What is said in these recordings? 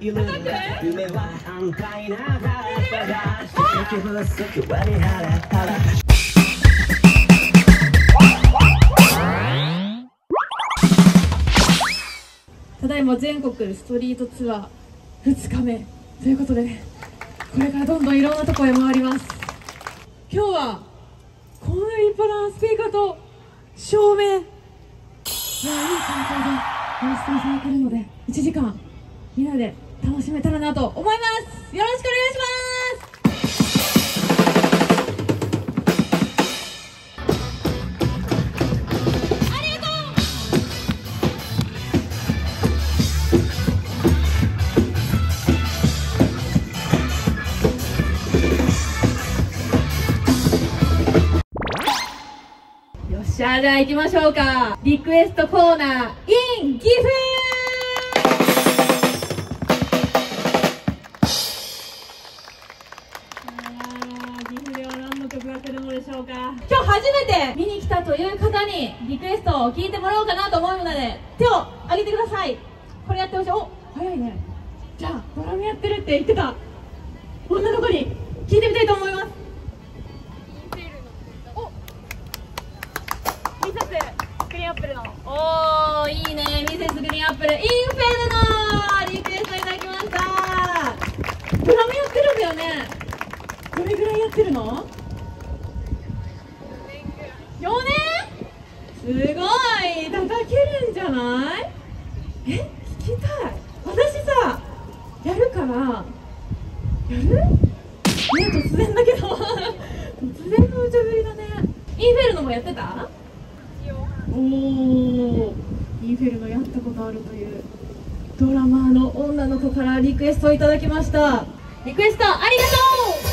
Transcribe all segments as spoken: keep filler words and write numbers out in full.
夢は案外長かったが奇跡はすぐ割り払ったらただいま全国ストリートツアーふつかめということで、ね、これからどんどんいろんなところへ回ります。今日はこんな立派なスピーカーと照明、いやいい環境で演出されているのでいちじかんみんなで楽しめたらなと思います。よろしくお願いします。じゃあ、じゃあ行きましょうか。リクエストコーナー in 岐阜。岐阜では何の曲が来るのでしょうか。今日初めて見に来たという方にリクエストを聞いてもらおうかなと思うので、手を挙げてください。これやってほしい。お、早いね。じゃあドラムやってるって言ってた女の子に聞いてみたいと思います。おー、いいね。ミセスグリーンアップル、インフェルノリクエストいただきました。ドラムやってるんだよね。どれぐらいやってるの？よねん。すごい叩けるんじゃない？え、聞きたい。私さ、やるからやる？ね、突然だけど突然の無茶ぶりだね。インフェルノもやってた？おー、インフェルノやったことあるというドラマーの女の子からリクエストをいただきました。リクエストありがとう。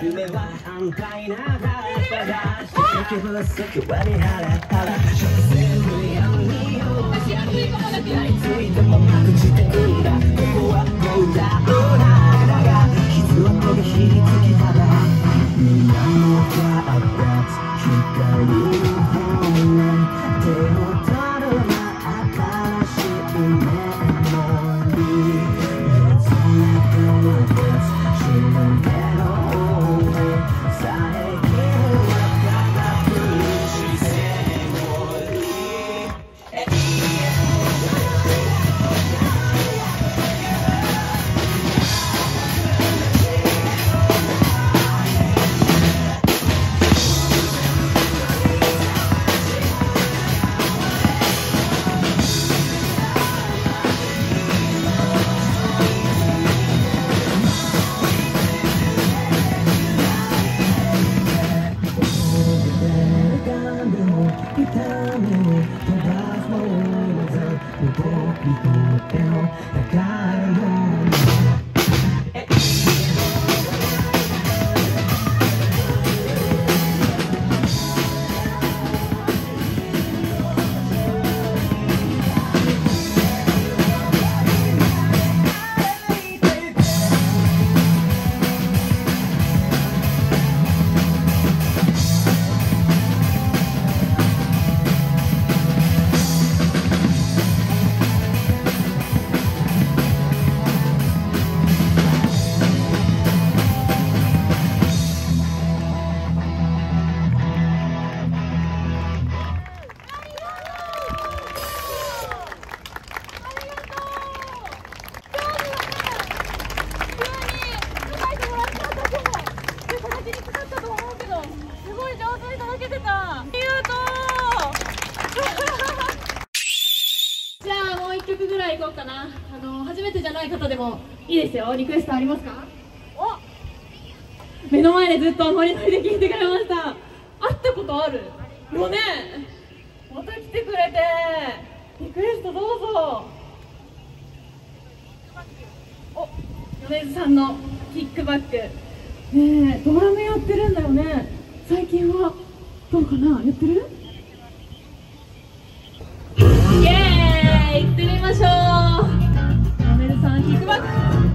夢は案外長かったが奇跡はすぐ割り払ったらついてもなくしてくんだ。ここはこうだろうな。だが傷は手がひりつきただ南の川だ光の方へ手をから行こうかな。あの初めてじゃない方でもいいですよ。リクエストありますか？お、目の前でずっとノリノリで聴いてくれました。会ったことあるよね。また来てくれて、リクエストどうぞ。お、米津さんのキックバック、ねえ、ドラムやってるんだよね。最近はどうかな、やってる？イエーイ、行ってみましょう。米津さんキックバック。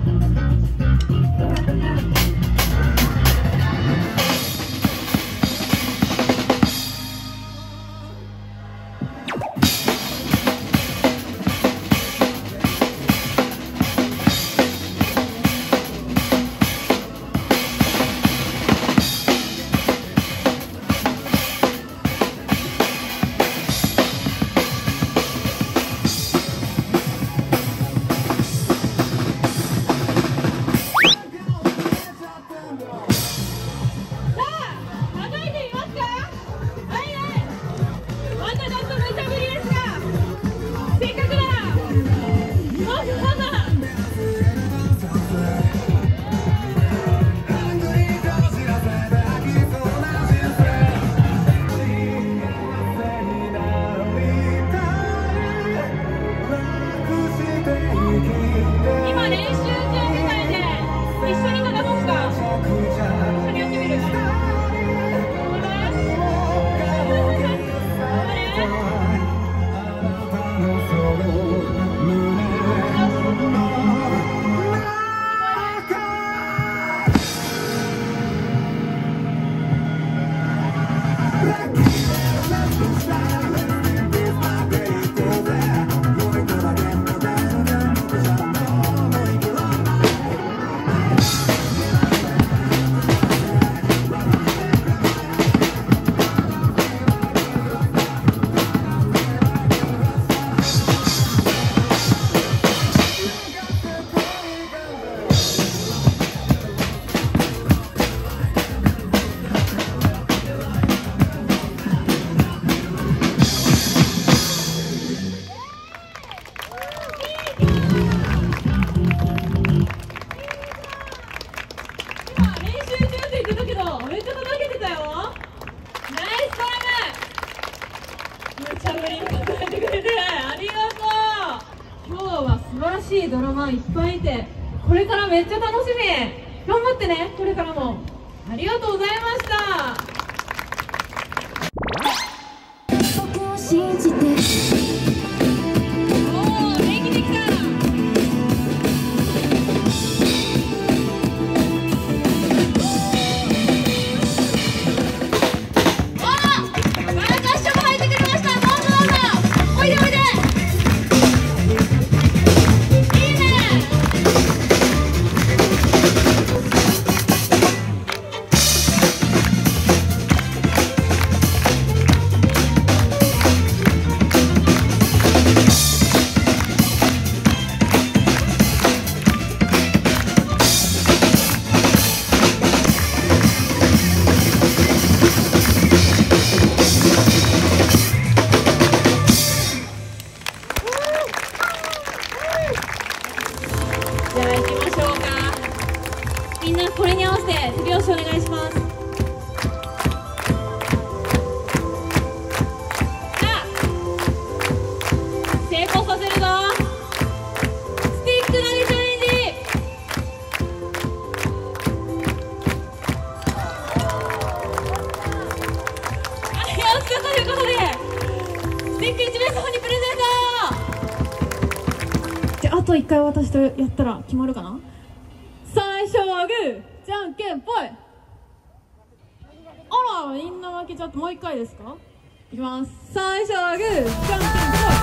ドラマいっぱいいて、これからめっちゃ楽しみ。頑張ってね、これからも。ありがとうございました。一回私とやったら決まるかな。最初はグー、じゃんけんぽい。あら、みんな負けちゃって、もう一回ですか。いきます。最初はグー、じゃんけんぽい。